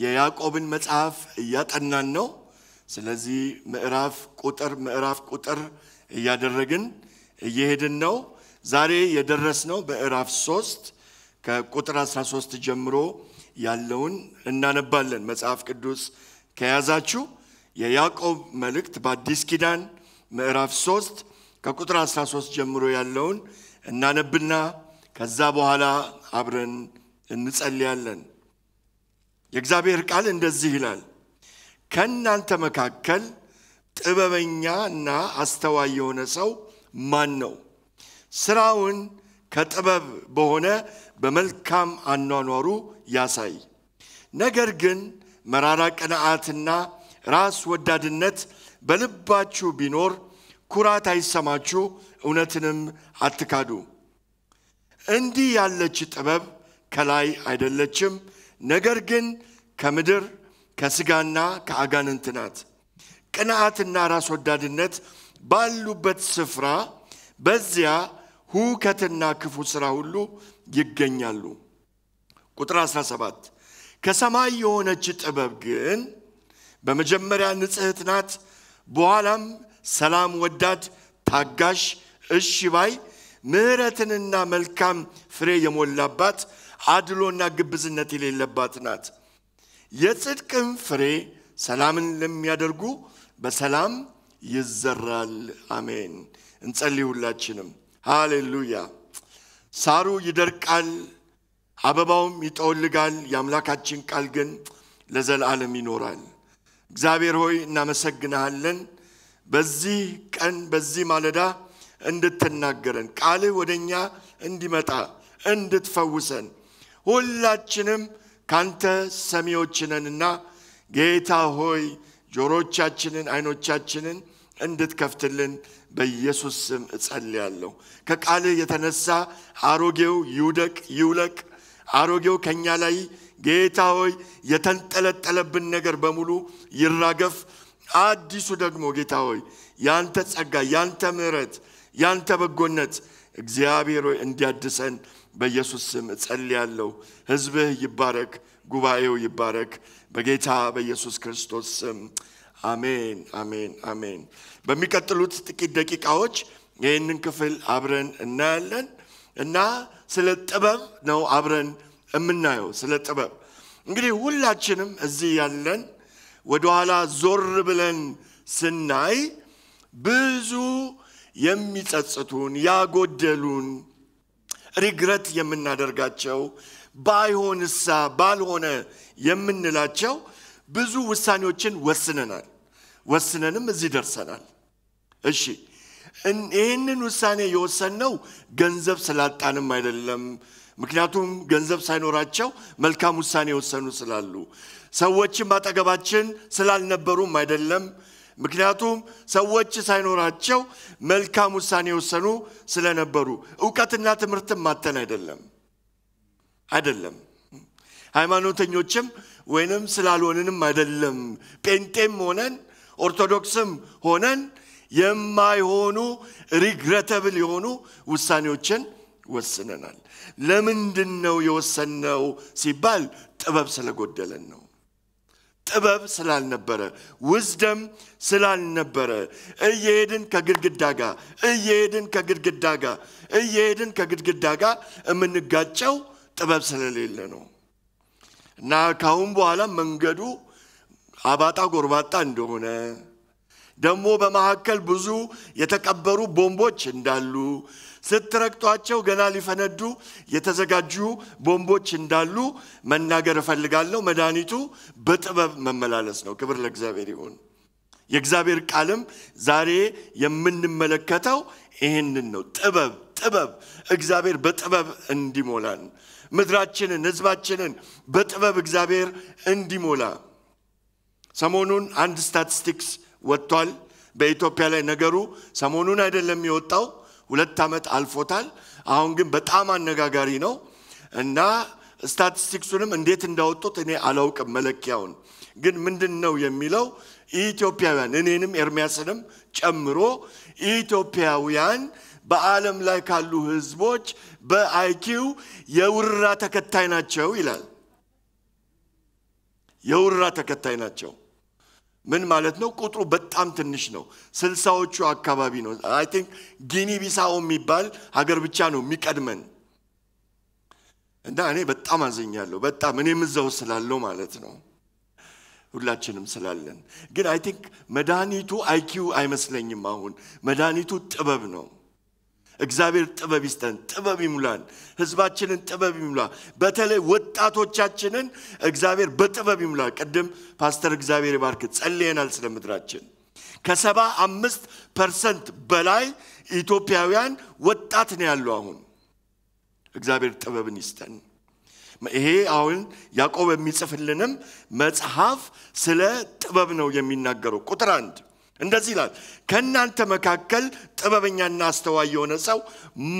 የያዕቆብን መጽሐፍ ያጠናን ነው ስለዚህ ምዕራፍ ቁጥር ያደረግን ይሄድን ነው ዛሬ የደረስነው በምዕራፍ 3 ከቁጥር 13 ጀምሮ ያለውን እናነባለን መጽሐፍ ቅዱስ ከያዛችሁ የያዕቆብ መልእክት በአዲስ ኪዳን ምዕራፍ 3 ከቁጥር 13 ጀምሮ ያለውን እናነብና ከዛ በኋላ አብረን እንጸልያለን የእግዚአብሔር ቃል እንደዚህ ይላል ከናንተ መካከል ጥበበኛና አስተዋይ የሆነ ሰው ማን ነው ስራውን ከጥበብ በሆነ በመልካም አኗኗሩ ያሳይ ነገር ግን መራራ ቀናአትና ራስ ወዳድነት በልባችሁ ቢኖር ኩራት አይሰማችሁ እውነትንም አትካዱ እንዲህ ያለች ጥበብ ከላይ አይደለችም ነገር ግን ከምድር ከስጋና ከአጋንንት ናት ቅናአትና ራስ ወዳድነት ባሉበት ስፍራ በዚያ ሁከትና ክፉ ሥራ ሁሉ ይገኛሉ ቁጥር 17 ከሰማይ የሆነች ጥበብ ግን በመጀመሪያ ንጽሕት ናት በኋላም ሰላም ወዳድ ታጋሽ እሺ ባይ ምሕረትንና መልካም ፍሬ የሞላባት አድሎና ግብዝነት የሌለባት ናት የጽድቅም ፍሬ ሰላምን ለሚያደርጉ በሰላም ይዘራል አሜን እንጸልይ ሁላችንም ሃሌሉያ ሳሩ ይደርቃል አበባውም ይጠወልጋል ያምላካችን ቃል ግን ለዘላለም ይኖራል እግዚአብሔር ሆይ እናመሰግናለን በዚህ ቀን በዚህ ማለዳ እንድትናገረን ቃል ወደኛ እንዲመጣ እንድትፈውሰን ሁላችንም ካንተ ሰሚዎችንና ጌታ ሆይ ጆሮቻችንን አይኖቻችንን እንድትከፍትልን በኢየሱስ ስም እጸልያለሁ ከቃል የተነሳ አሮጌው ይውለቅ አሮጌው ከኛ ላይ ጌታ ሆይ የተንጠለጠለብን ነገር በሙሉ ይራገፍ አዲሱ ደግሞ ጌታ ሆይ ያንተ ጸጋ ያንተ ምሕረት ያንተ በጎነት እግዚአብሔር ሆይ እንዲያድሰን በኢየሱስ ስም እጸልያለሁ ሕዝብህ ይባረክ ጉባኤው ይባረክ በጌታ በኢየሱስ ክርስቶስ ስም አሜን አሜን አሜን በሚቀጥሉት ጥቂት ደቂቃዎች ይሄንን ክፍል አብረን እናያለን እና ስለ ጥበብ ነው አብረን እምናየው ስለ ጥበብ እንግዲህ ሁላችንም እዚህ ያለን ወደ ኋላ ዞር ብለን ስናይ ብዙ የሚጸጽቱን ያጎደሉን ሪግረት የምናደርጋቸው ባይሆንሳ ባልሆነ የምንላቸው ብዙ ውሳኔዎችን ወስነንም እዚህ ደርሰናል እሺ ይሄንን ውሳኔ የወሰነው ገንዘብ ስላጣንም አይደለም ምክንያቱም ገንዘብ ሳይኖራቸው መልካም ውሳኔ ወሰኑ ስላሉ ሰዎችን ማጠገባችን ስላልነበሩም አይደለም ምክንያቱም ሰዎች ሳይኖራቸው መልካም ውሳኔ ወሰኑ ስለነበሩ ዕውቀትና ትምርትም ማተን አይደለም ሃይማኖተኞችም ወይንም ስላልሆነንም አይደለም ጴንጤም ሆነን ኦርቶዶክስም ሆነን የማይሆኑ ሪግረተብል የሆኑ ውሳኔዎችን ወስነናል ለምንድነው የወሰነው ሲባል ጥበብ ስለጎደለን ነው ጥበብ ስላልነበረ ውዝደም ስላልነበረ እየሄድን ከግድግዳ ጋር እምንጋጨው ጥበብ ስለሌለ ነው እና ካሁን በኋላ መንገዱ አባጣ ጎርባጣ እንደሆነ ደሞ በመሐከል ብዙ የተቀበሩ ቦምቦች እንዳሉ ስትረክቷቸው ገና ሊፈነዱ የተዘጋጁ ቦምቦች እንዳሉ መናገር ፈልጋለሁ መዳኒቱ በጥበብ መመላለስ ነው ክብር ለእግዚአብሔር ይሁን የእግዚአብሔር ቃልም ዛሬ የምንመለከተው ይሄንን ነው ጥበብ እግዚአብሔር በጥበብ እንዲሞላን ምድራችንን ህዝባችንን በጥበብ እግዚአብሔር እንዲሞላ ሰሞኑን አንድ ስታቲስቲክስ ወጥቷል በኢትዮጵያ ላይ ነገሩ ሰሞኑን አይደለም የሚወጣው 2 አመት አልፎታል አሁን ግን በጣም አነጋጋሪ ነው እና ስታቲስቲክሱንም እንዴት እንዳወጡት እኔ አላውቅም መለኪያውን ግን ምንድነው የሚለው ኢትዮጵያውያን እኔንም ኤርሚያስንም ጨምሮ ኢትዮጵያውያን በዓለም ላይ ካሉ ህዝቦች በአይኪው የውራ ተከታይ ናቸው ይላል የውራ ተከታይ ናቸው ምን ማለት ነው ቁጥሩ በጣም ትንሽ ነው 60ዎቹ አካባቢ ነው I think ጊኒ ቢሳው የሚባል ሀገር ብቻ ነው የሚቀድመን እንዳኔ በጣም አዘኛለሁ በጣም እኔም እዛው ስላልለው ማለት ነው ሁላችንም ስላልን ግን I think መዳኒቱ IQ አይመስለኝም አሁን መዳኒቱ ጥበብ ነው እግዚአብሔር ጥበብ ይስጠን ጥበብ ይሙላን ህዝባችንን ጥበብ ይሙላ በተለይ ወጣቶቻችንን እግዚአብሔር በጥበብ ይሙላ ቀደም ፓስተር እግዚአብሔር ይባርክ ጸልየናል ስለምድራችን ከ75% በላይ ኢትዮጵያውያን ወጣት ነው ያለው አሁን እግዚአብሔር ጥበብን ይስጠን ይሄ አሁን ያዕቆብ የሚጽፍልንም መጽሐፍ ስለ ጥበብ ነው የሚናገረው ቁጥር 1 እንደዚህ ይላል ከናንተ መካከል ጥበበኛና አስተዋይ የሆነ ሰው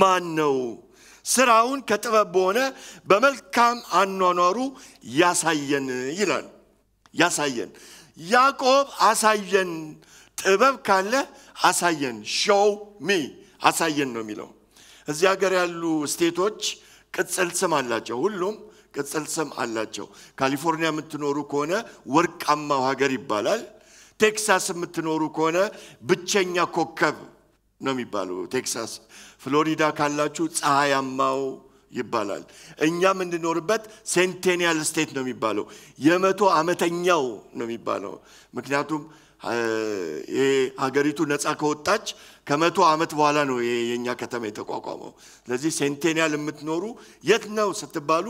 ማን ነው ስራውን ከጥበብ በሆነ በመልካም አኗኗሩ ያሳየን ይላል ያሳየን ያዕቆብ አሳየን ጥበብ ካለ አሳየን show me አሳየን ነው የሚለው እዚህ ሀገር ያሉ ስቴቶች ቅጽል ስም አላቸው ሁሉም ቅጽል ስም አላቸው ካሊፎርኒያ የምትኖሩ ከሆነ ወርቃማው ሀገር ይባላል ቴክሳስ የምትኖሩ ከሆነ ብቸኛ ኮከብ ነው የሚባለው ቴክሳስ ፍሎሪዳ ካላችሁ ፀሐያማው ይባላል እኛ የምንኖርበት ሴንቴኒያል ስቴት ነው የሚባለው የ100 አመተኛው ነው የሚባለው ምክንያቱም ሀገሪቱ ነጻ ከወጣች ከ100 አመት በኋላ ነው የኛ ከተማ የተቋቋመው ስለዚህ ሴንቴኒያል የምትኖሩ የት ነው ስትባሉ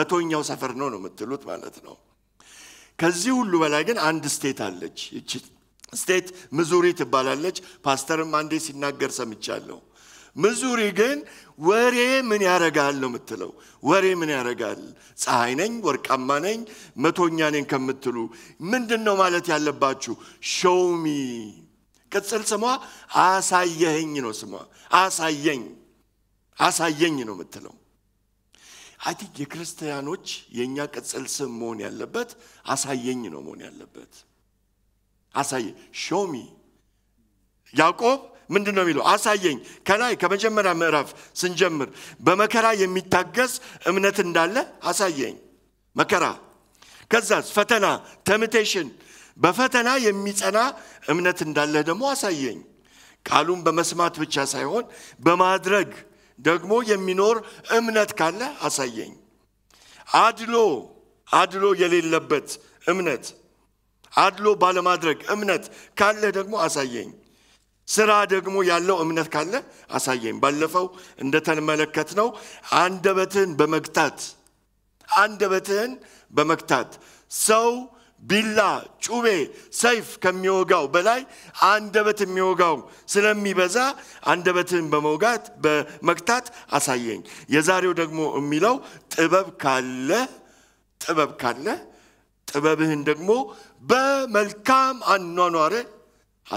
100ኛው ሰፈር ነው ነው የምትሉት ማለት ነው ከዚህ ሁሉ በላይ ግን አንድ ስቴት አለች እቺ ስቴት ሚዙሪ ትባላለች ፓስተርም አንዴ ሲናገር ሰምቻለሁ ሚዙሪ ግን ወሬ ምን ያረጋል ነው የምትለው ወሬ ምን ያረጋል ፀሐይ ነኝ ወርቃማ ነኝ 100ኛ ነኝ ከምትሉ ምንድነው ማለት ያለባችሁ show me ቅጽል ስሟ አሳየኝ ነው ስሟ አሳየኝ ነው የምትለው I think የክርስቲያኖች የኛ ቅጽል ስም መሆን ያለበት አሳየኝ ነው መሆን ያለበት አሳየ show me ያዕቆብ ምንድነው የሚለው አሳየኝ ከላይ ከመጀመሪያ ምዕራፍ ስንጀምር በመከራ የሚታገስ እምነት እንዳለ አሳየኝ መከራ ከዛስ ፈተና temptation በፈተና የሚጸና እምነት እንዳለ ደግሞ አሳየኝ ቃሉን በመስማት ብቻ ሳይሆን በማድረግ ደግሞ የሚኖር እምነት ካለ አሳየኝ አድሎ የሌለበት እምነት አድሎ ባለማድረግ እምነት ካለ ደግሞ አሳየኝ ስራ ደግሞ ያለው እምነት ካለ አሳየኝ ባለፈው እንደተመለከትነው አንደበትን በመክታት ሰው ቢላ ጩቤ ሰይፍ ከሚወጋው በላይ አንደበት የሚወጋው ስለሚበዛ አንደበትን በመክታት አሳየኝ የዛሬው ደግሞ የሚለው ጥበብ ካለ ጥበብህን ደግሞ በመልካም አኗኗር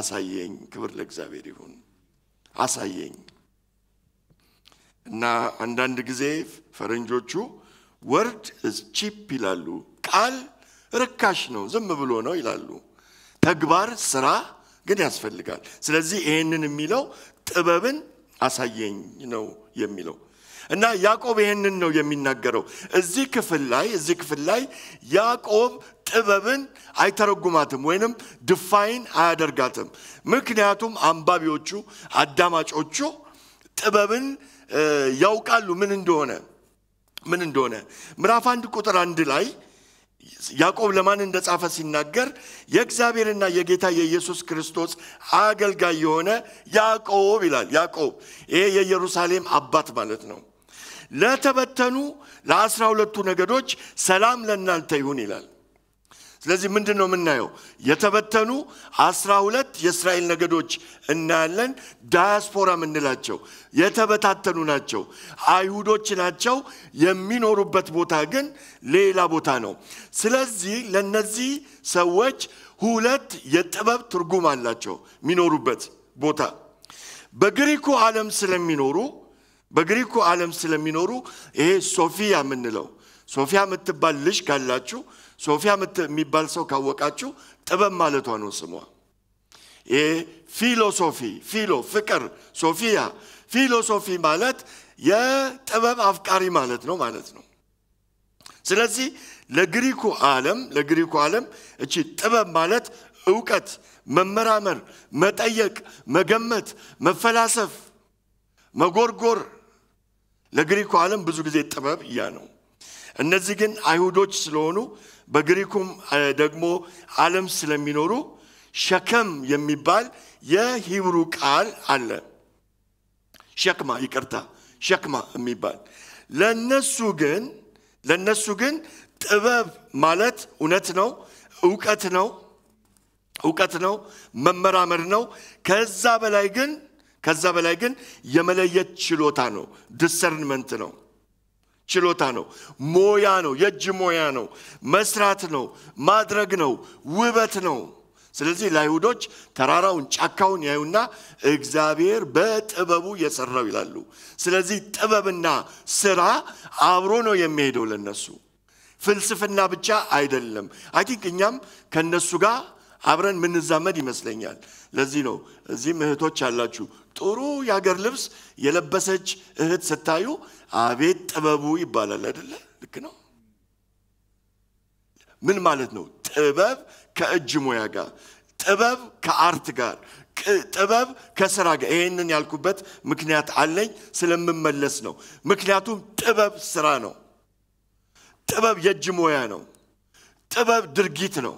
አሳየኝ ክብር ለእግዚአብሔር ይሁን አሳየኝ እና አንዳንድ ጊዜ ፈረንጆቹ word is cheap ይላሉ ቃል ርካሽ ነው ዝም ብሎ ነው ይላሉ ተግባር ስራ ግን ያስፈልጋል ስለዚህ ይሄንን የሚለው ጥበብን አሳየኝ ነው የሚለው እና ያዕቆብ ይሄንን ነው የሚናገረው እዚህ ክፍል ላይ ያዕቆብ ጥበብን አይተረጉማትም ወይንም ዲፋይን አያደርጋትም ምክንያቱም አንባቢዎቹ አዳማጮቹ ጥበብን ያውቃሉ ምን እንደሆነ ምዕራፍ 1 ቁጥር 1 ላይ ያዕቆብ ለማን እንደጻፈ ሲናገር የእግዚአብሔርና የጌታ የኢየሱስ ክርስቶስ አገልጋይ የሆነ ያዕቆብ ይላል ያዕቆብ ይሄ የኢየሩሳሌም አባት ማለት ነው ለተበተኑ ለ12 ነገዶች ሰላም ለእናንተ ይሁን ይላል ስለዚህ ምንድነው ምናየው የተበተኑ 12 የእስራኤል ነገዶች እናያለን ዳያስፖራ ምንላቸው የተበታተኑ ናቸው አይሁዶች ናቸው የሚኖሩበት ቦታ ግን ሌላ ቦታ ነው ስለዚህ ለነዚህ ሰዎች 2 የጥበብ ትርጉም አላቸው ሚኖሩበት ቦታ በግሪኩ ዓለም ስለሚኖሩ ይሄ ሶፊያ ምንለው ሶፊያ የምትባል ልጅ ካላችሁ ሶፊያ የምትባል ሰው ካወቃችሁ ጥበብ ማለቷ ነው ስሟ እ ፊሎሶፊ ፊሎ ፍቅር ሶፊያ ፊሎሶፊ ማለት የጥበብ አፍቃሪ ማለት ነው ስለዚህ ለግሪኩ ዓለም እቺ ጥበብ ማለት ዕውቀት መመራመር መጠየቅ መገመት መፈላሰፍ መጎርጎር ለግሪኩ ዓለም ብዙ ጊዜ ጥበብ ያ ነው እነዚህ ግን አይሁዶች ስለሆኑ በግሪኩም ደግሞ ዓለም ስለሚኖሩ ሸከም የሚባል የሂብሩ ቃል አለ ሸክማ ይቀርታ ሸክማ የሚባል ለነሱ ግን ጥበብ ማለት እውነት ነው ዕውቀት ነው መመራመር ነው ከዛ በላይ ግን የመለየት ችሎታ ነው ዲሰርንመንት ነው ችሎታ ነው ሞያ ነው የእጅ ሞያ ነው መስራት ነው ማድረግ ነው ውበት ነው ስለዚህ ለአይሁዶች ተራራውን ጫካውን ያዩና እግዚአብሔር በጥበቡ የሰራው ይላሉ ስለዚህ ጥበብና ስራ አብሮ ነው የሚሄደው ለነሱ ፍልስፍና ብቻ አይደለም አይ ቲንክ እኛም ከነሱ ጋር አብረን ምን ዘመድ ይመስለኛል ለዚህ ነው እዚህ እህቶች አላችሁ ጥሩ ያገር ልብስ የለበሰች እህት ስታዩ አቤት ጥበቡ ይባላል አይደል ልክ ነው ምን ማለት ነው ጥበብ ከእጅ ሙያ ጋር ጥበብ ከአርት ጋር ጥበብ ከሥራ ጋር ይሄንን ያልኩበት ምክንያት አለኝ ስለምመለስ ነው ምክንያቱም ጥበብ ሥራ ነው ጥበብ የእጅ ሙያ ነው ጥበብ ድርጊት ነው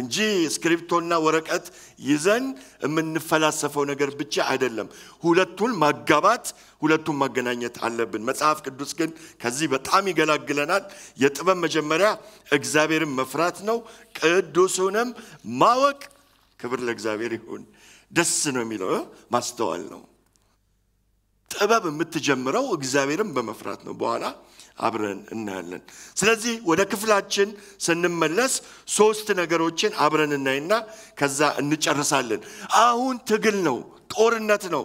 እንጂ ስክሪፕቶና ወረቀት ይዘን የምንፈላሰፈው ነገር ብቻ አይደለም ሁለቱን ማጋባት ሁለቱን ማገናኘት አለብን መጽሐፍ ቅዱስ ግን ከዚህ በጣም ይገላግለናል የጥበብ መጀመሪያ እግዚአብሔርን መፍራት ነው ቅዱሱንም ማወቅ ክብር ለእግዚአብሔር ይሁን ደስ ነው የሚለው ማስተዋል ነው ጥበብ የምትጀምረው እግዚአብሔርን በመፍራት ነው በኋላ አብረን እናያለን ስለዚህ ወደ ክፍላችን ስንመለስ ሶስት ነገሮችን አብረን እናይና ከዛ እንጨርሳለን አሁን ትግል ነው ጦርነት ነው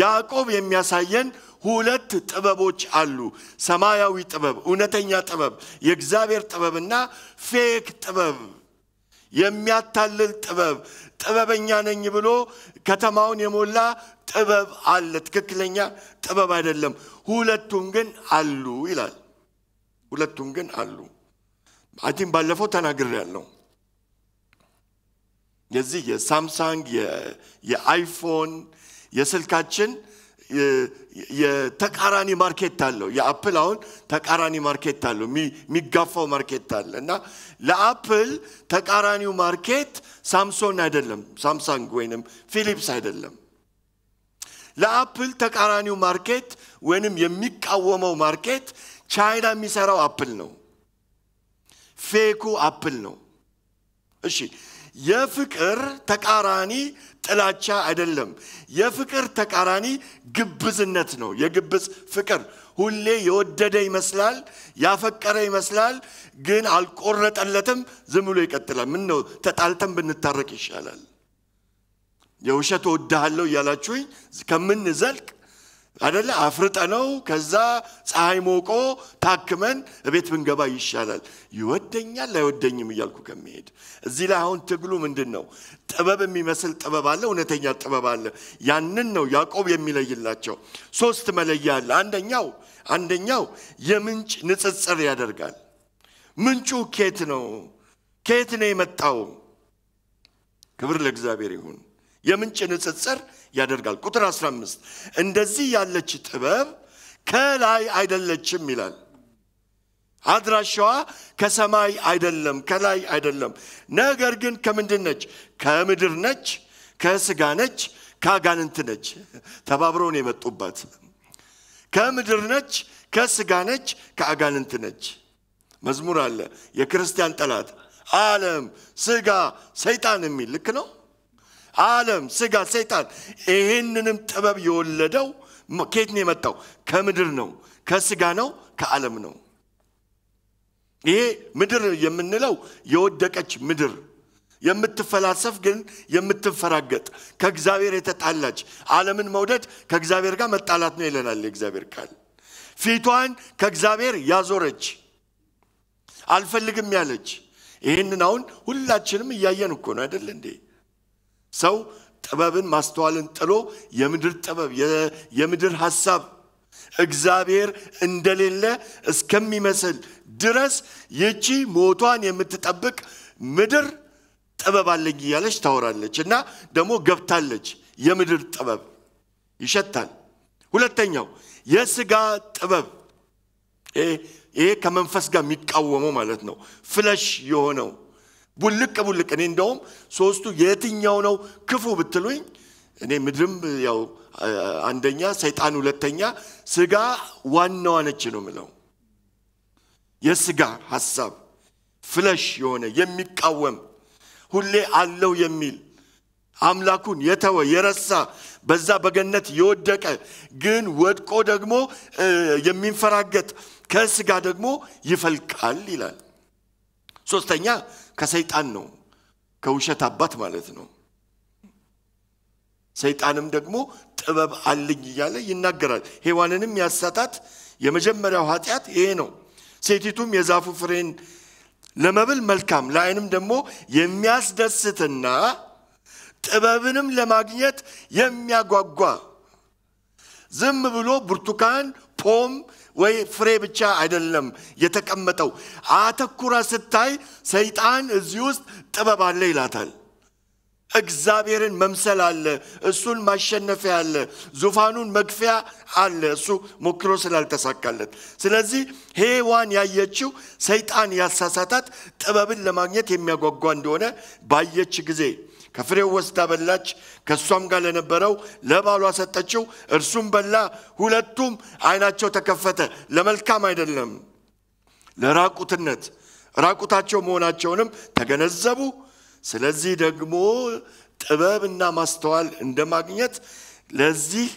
ያዕቆብ የሚያሳየን ሁለት ጥበቦች አሉ ሰማያዊ ጥበብ እውነተኛ ጥበብ የእግዚአብሔር ጥበብና ፌክ ጥበብ የሚያታልል ጥበብ ጥበበኛ ነኝ ብሎ ከተማውን የሞላ ጥበብ አለ ትክክለኛ ጥበብ አይደለም ሁለቱም ግን አሉ አቲም ባለፈው ተናግሬ ያለው የዚህ የሳምሰንግ የአይፎን የስልካችን የተቃራኒ ማርኬት አለው የአፕል አሁን ተቃራኒ ማርኬት አለው ሚጋፋው ማርኬት አለና ለአፕል ተቃራኒው ማርኬት ሳምሶን አይደለም ሳምሰንግ ወይንም ፊሊፕስ አይደለም ለአፕል ተቃራኒው ማርኬት ወይንም የሚቃወመው ማርኬት ቻይና የሚሰራው አፕል ነው ፌኩ አፕል ነው እሺ የፍቅር ተቃራኒ ጥላቻ አይደለም የፍቅር ተቃራኒ ግብዝነት ነው የግብዝ ፍቅር ሁሌ የወደደ ይመስላል ያፈቀረ ይመስላል ግን አልቆረጠለትም ዝም ብሎ ይቀጥላል ምን ነው ተጣልተን ብንታረቅ ይሻላል የውሸት ወደሃለው ያላችሁኝ ከምን ዘልቅ አይደለ አፍርጠ ነው ከዛ ፀሐይ ሞቆ ታክመን ቤት ብንገባ ይሻላል ይወደኛል አይወደኝም ይያልኩ ከመሄድ እዚህ ላይ አሁን ትግሉ ምንድነው ጥበብ የሚመስል ጥበብ አለ እውነተኛ ጥበብ አለ ያንን ነው ያዕቆብ የሚለይላቸው ሶስት መለያ አለ አንደኛው የምንጭ ንጽጽር ያደርጋል ምንጩ ከየት ነው የመጣው ክብር ለእግዚአብሔር ይሁን የምንጭ ንጽጽር ያደርጋል ቁጥር 15 እንደዚህ ያለች ጥበብ ከላይ አይደለችም ይላል አድራሻዋ ከሰማይ አይደለም ከላይ አይደለም ነገር ግን ከምንድን ነች ከምድር ነች ከሥጋ ነች ከአጋንንት ነች ተባብረው ነው የመጡባት ከምድር ነች ከሥጋ ነች ከአጋንንት ነች መዝሙር አለ የክርስቲያን ጠላት ዓለም ሥጋ ሰይጣን የሚል ልክ ነው ዓለም ሥጋ ሰይጣን ይሄንንም ጥበብ የወለደው ከየት ነው የመጣው ከምድር ነው ከሥጋ ነው ከዓለም ነው ይሄ ምድር የምንለው የወደቀች ምድር የምትፈላሰፍ ግን የምትፈራገጥ ከእግዚአብሔር የተጣላች ዓለምን መውደድ ከእግዚአብሔር ጋር መጣላት ነው ይለናል የእግዚአብሔር ቃል ፊቷን ከእግዚአብሔር ያዞረች አልፈልግም ያለች ይሄንን አሁን ሁላችንም እያየን እኮ ነው አይደል እንዴ ሰው ጥበብን ማስተዋልን ጥሎ የምድር ጥበብ የምድር ሐሳብ እግዚአብሔር እንደሌለ እስከሚመስል ድረስ የቺ ሞቷን የምትጠብቅ ምድር ጥበብ አለኝ ያለሽ ታወራለች እና ደሞ ገብታለች የምድር ጥበብ ይሸታል ሁለተኛው የሥጋ ጥበብ ይሄ ከመንፈስ ጋር የሚቃወመው ማለት ነው ፍለሽ የሆነው ቡልቅ ቡልቅ እኔ እንደውም ሶስቱ የትኛው ነው ክፉ ብትሉኝ እኔ ምድርም ያው አንደኛ ሰይጣን ሁለተኛ ሥጋ ዋናው ነጭ ነው ምለው የሥጋ ሐሳብ ፍለሽ የሆነ የሚቃወም ሁሌ አለው የሚል አምላኩን የተወ የረሳ በዛ በገነት የወደቀ ግን ወድቆ ደግሞ የሚንፈራገጥ ከሥጋ ደግሞ ይፈልቃል ይላል ሶስተኛ ከሰይጣን ነው ከውሸት አባት ማለት ነው ሰይጣንም ደግሞ ጥበብ አለኝ ያለ ይናገራል ሔዋንንም ያሳታት የመጀመሪያው ኃጢያት ይሄ ነው ሴቲቱም የዛፉ ፍሬን ለመብል መልካም ላይንም ደግሞ የሚያስደስትና ጥበብንም ለማግኘት የሚያጓጓ ዝም ብሎ ብርቱካን ፖም ወይ ፍሬ ብቻ አይደለም የተቀመጠው አተኩራ ስታይ ሰይጣን እዚህ ውስጥ ጥበብ አለ ይላታል እግዚአብሔርን መምሰል አለ እሱን ማሸነፊያ አለ ዙፋኑን መግፊያ አለ እሱ ሞክሮ ስላልተሳካለት ስለዚህ ሔዋን ያየችው ሰይጣን ያሳሳታት ጥበብን ለማግኘት የሚያጓጓ እንደሆነ ባየች ጊዜ ከፍሬው ወስዳ በላች ከሷም ጋር ለነበረው ለባሏ ሰጠችው እርሱም በላ ሁለቱም አይናቸው ተከፈተ ለመልካም አይደለም ለራቁትነት ራቁታቸው መሆናቸውንም ተገነዘቡ ስለዚህ ደግሞ ጥበብና ማስተዋል እንደማግኘት ለዚህ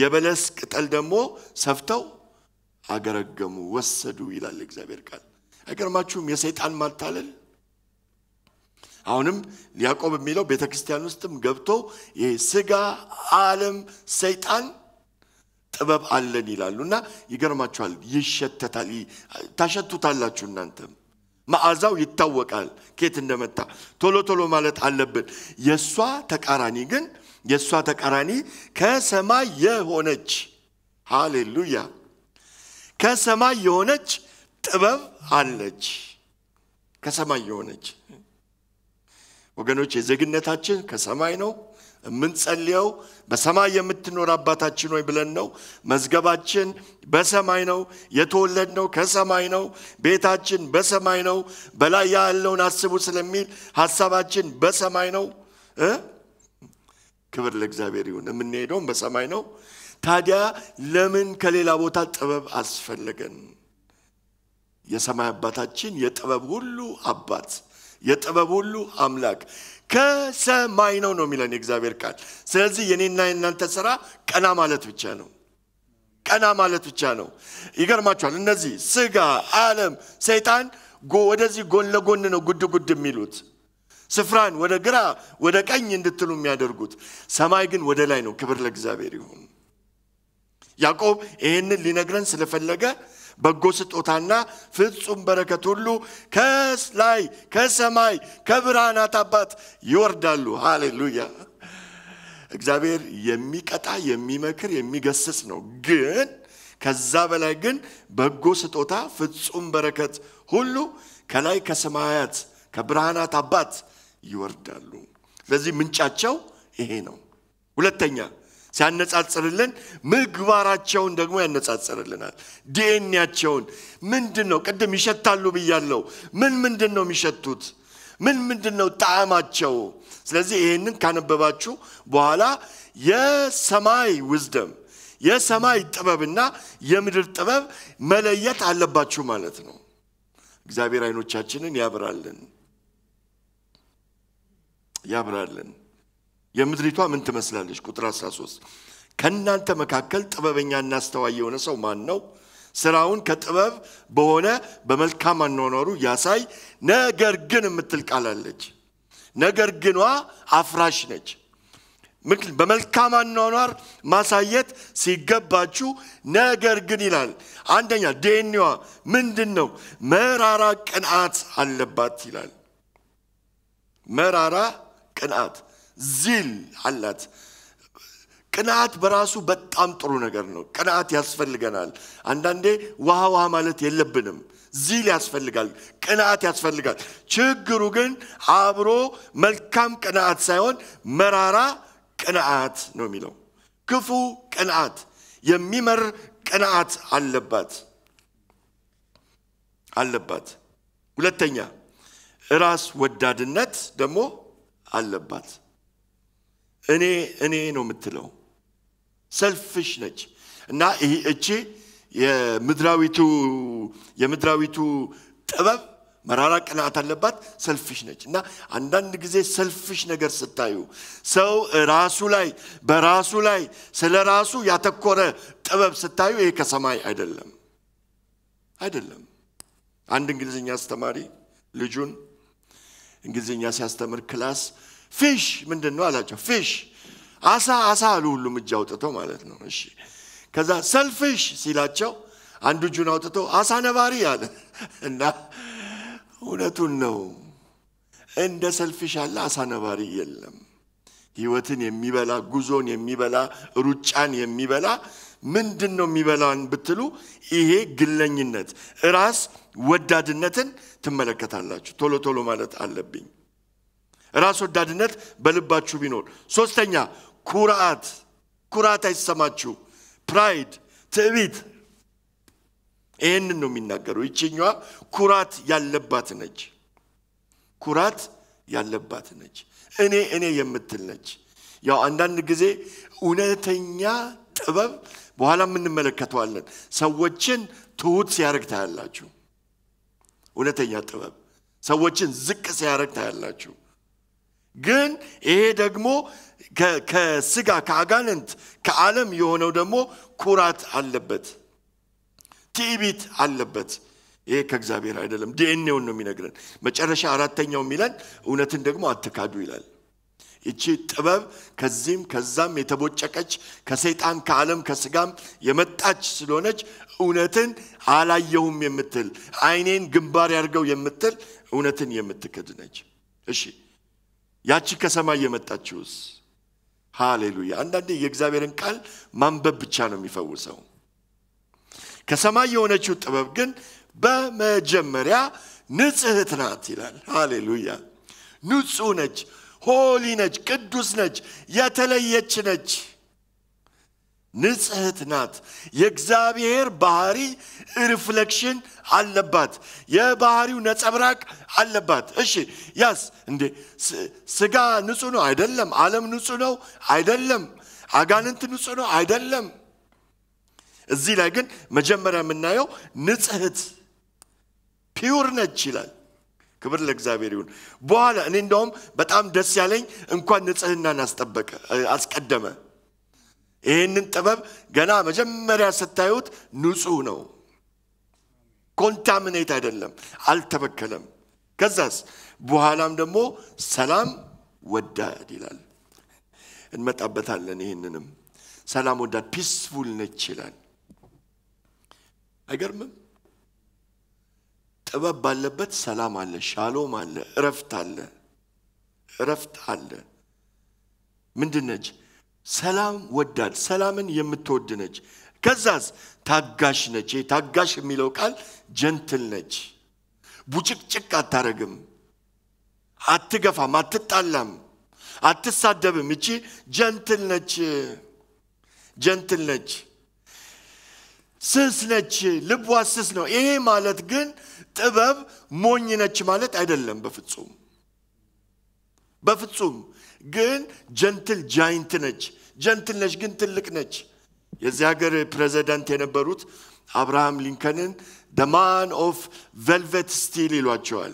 የበለስ ቅጠል ደግሞ ሰፍተው አገረገሙ ወሰዱ ይላል እግዚአብሔር ቃል አይገርማችሁም የሰይጣን ማታለል አሁንም ያዕቆብ የሚለው ቤተክርስቲያን ውስጥም ገብቶ የሥጋ ዓለም ሰይጣን ጥበብ አለን ይላሉና ይገርማችኋል ይሸተታል ታሸቱታላችሁ እናንተም ማዓዛው ይታወቃል ኬት እንደመጣ ቶሎ ቶሎ ማለት አለብን የሷ ተቃራኒ ከሰማይ የሆነች ሃሌሉያ ከሰማይ የሆነች ጥበብ አለች ከሰማይ የሆነች ወገኖች የዘግነታችን ከሰማይ ነው ምንጸልየው በሰማይ የምትኖር አባታችን ሆይ ብለን ነው መዝገባችን በሰማይ ነው የተወለድነው ከሰማይ ነው ቤታችን በሰማይ ነው በላይ ያለውን አስቡ ስለሚል ሐሳባችን በሰማይ ነው ክብር ለእግዚአብሔር ይሁን የምንሄደው በሰማይ ነው ታዲያ ለምን ከሌላ ቦታ ጥበብ አስፈልገን የሰማይ አባታችን የጥበብ ሁሉ አባት የጥበብ ሁሉ አምላክ ከሰማይ ነው የሚለን እግዚአብሔር ቃል ስለዚህ የኔና የናንተ ሥራ ቀና ማለት ብቻ ነው ይገርማችኋል እነዚህ ሥጋ ዓለም ሰይጣን ወደዚህ ጎን ለጎን ነው ጉድ ጉድ የሚሉት ስፍራን ወደ ግራ ወደ ቀኝ እንድትሉ የሚያደርጉት ሰማይ ግን ወደ ላይ ነው ክብር ለእግዚአብሔር ይሁን ያዕቆብ ይሄንን ሊነግረን ስለፈለገ በጎ ስጦታና ፍጹም በረከት ሁሉ ከላይ ከሰማይ ከብርሃናት አባት ይወርዳሉ ሃሌሉያ እግዚአብሔር የሚቀጣ የሚመክር የሚገስጽ ነው ግን ከዛ በላይ ግን በጎ ስጦታ ፍጹም በረከት ሁሉ ከላይ ከሰማያት ከብርሃናት አባት ይወርዳሉ ስለዚህ ምንጫቸው ይሄ ነው ሁለተኛ ሲያነጻጽርልን ምግባራቸውን ደግሞ ያነጻጽርልናል ዲኤንኤያቸውን ምንድነው ቀደም ይሸታሉ ብያለሁ ምንድነው የሚሸቱት ምንድነው ጣዕማቸው ስለዚህ ይሄንን ካነበባችሁ በኋላ የሰማይ wisdom የሰማይ ጥበብና የምድር ጥበብ መለየት አለባችሁ ማለት ነው እግዚአብሔር አይኖቻችንን ያብራልን የምድሪቷ ምን ተመስላለች ቁጥር 13 ከናንተ መካከል ጥበበኛና አስተዋይ የሆነ ሰው ማን ነው ሥራውን ከጥበብ በሆነ በመልካም አኗኗሩ ያሳይ ነገር ግን የምትልቃላለች ነገር ግንዋ አፍራሽ ነች በመልካም አኗኗር ማሳየት ሲገባችሁ ነገር ግን ይላል አንደኛ ዲኤንኤዋ ምንድነው መራራ ቅንዓት አለባት ይላል መራራ ቅንዓት ዚል አላት ቅናት በራሱ በጣም ጥሩ ነገር ነው ቅናት ያስፈልገናል አንዳንዴ ዋሃ ማለት የለብንም زیل یاسفلگال کنات یاسفلگال چگروگن عبرو ملکام کنات سیون مرارا کنات نمیلو کفو کنات یمیمر کنات علبات ولتنیا راس ودادنت دمو علبات اینی نمیتلو selfish نج نه ایچی یه مدراوی تو تبب مرارا کنات علبات selfish نج نه اندان نگذی selfish نگر ستایو سو راسولای براسولای سل راسو یا تکوره تبب ستایو یک کسمای ایدلم اندن گذی نیستماری لجون گذی نیستمار کلاس fish مندن والا جو fish آسا لولو مجاو تا تو مالت نوشی کذا selfish سیلاتشو اندو جناو تا تو آسا نواری آن نه اونا تو نو اند selfish الله آسا نواری یلم یوتنی میبلا گوزونی میبلا روچانی میبلا من دنو میبلان بتلو ایه گلنی نت راس وداد نتن تملکت الله چو تولو مالت الله بین راس وداد نت بلبات چو بینور سوستنیا كورات السماجو pride تبيد إن نومينا كرو يجينوا كورات ياللبات نج إني يمتل نج يا عندنا نجزي ونتنيا تبب بحالا من الملكات والله سوتشن تود سيارك تهلا جو ونتنيا تبب سوتشن زك سيارك تهلا جو گن ایه دگمو که سیگا کاغانند کالم یهونو دمو کرات علبت تیبیت علبت ایه کجایی را دلم دی اینه اونو مینگرند مچارش آرات تنیو میلند اوناتن دگمو اتکادویلند ایچی تبب کزم میتابود چکچ کسیتام کالم کسیگام یمتاچ سلونچ اوناتن علایهم یمتل عینین گنباری ارگو یمتل اوناتن یمتکدنچ اشی یاچی کسما یه متاچوس هاللویا اندی یک زاویرن کال من به بچانو میفوزم کسما یونه چوت ابگن با مجمریا نزهت ناتیلان هاللویا نزونج هولینج کدوسنج یاتلیچنج نزهت نات یک زاویر باری reflection علبات یا باری و نتبرق علبات اشی یاس اندی سگا نسونو ایدلم عالم نسونو ایدلم عجانت نسونو ایدلم زیلگن مجمرا من نیو نزهت پیور نتیلان کبر لگزاویریون بحالا نیندم باتام دستیالین امکان نزهت نانستبک از کدمه این انتباب گناه مجمرا ستایوت نسونو contaminate ایدلم علتبکلم کزاس بوهالام دمو سلام ودادیلال انمت ابتالنی هننم سلام وداد peaceful نتیلان اگر من تبا بالبت سلام الله شالوم الله رفت الله من دنچ سلام وداد سلامن یمتود دنچ کزاس تاگش نچی تاگش میلوکال gentle نچ بوچک آتارگم، آتگفام، آتتالم، آتسادبم، میچی gentle نچ، سس نچ، لبوا سس نو، یه مالات گن تبب مونی نچ مالات ایدلم بفتوم، گن gentle giant نچ، gentle نچ گن تلک نچ، یه زیاگر پریزیدنتی نبرود، ابراهام لینکلن The man of velvet steel الواجوال.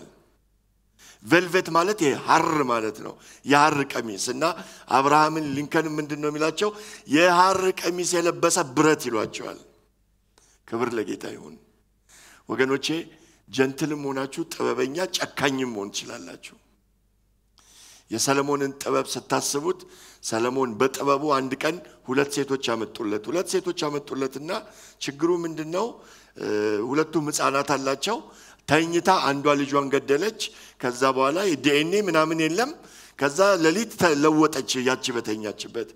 velvet مالت یه هر مالت نو یه هر کمیس نه ابراهام لینکلن من دنو میلاشو یه هر کمیس یه لباسه براتی الواجوال. کبر لگیتایون. وگرنه چه جنتل موناچو تبابینیا چکنی مونشلاللاچو. یه سلمون تباب ستاسبود سلمون بات تبابو اندکان هولت سه تو چامت تولت نه چگرو من دنو ولتو مسانات الله چاو تاینیتا اندوالی جوانگ دلچ کذاب والا یه دینی منامنیلم ከዛ ለሊት ተለወጠች ያቺ በተኛችበት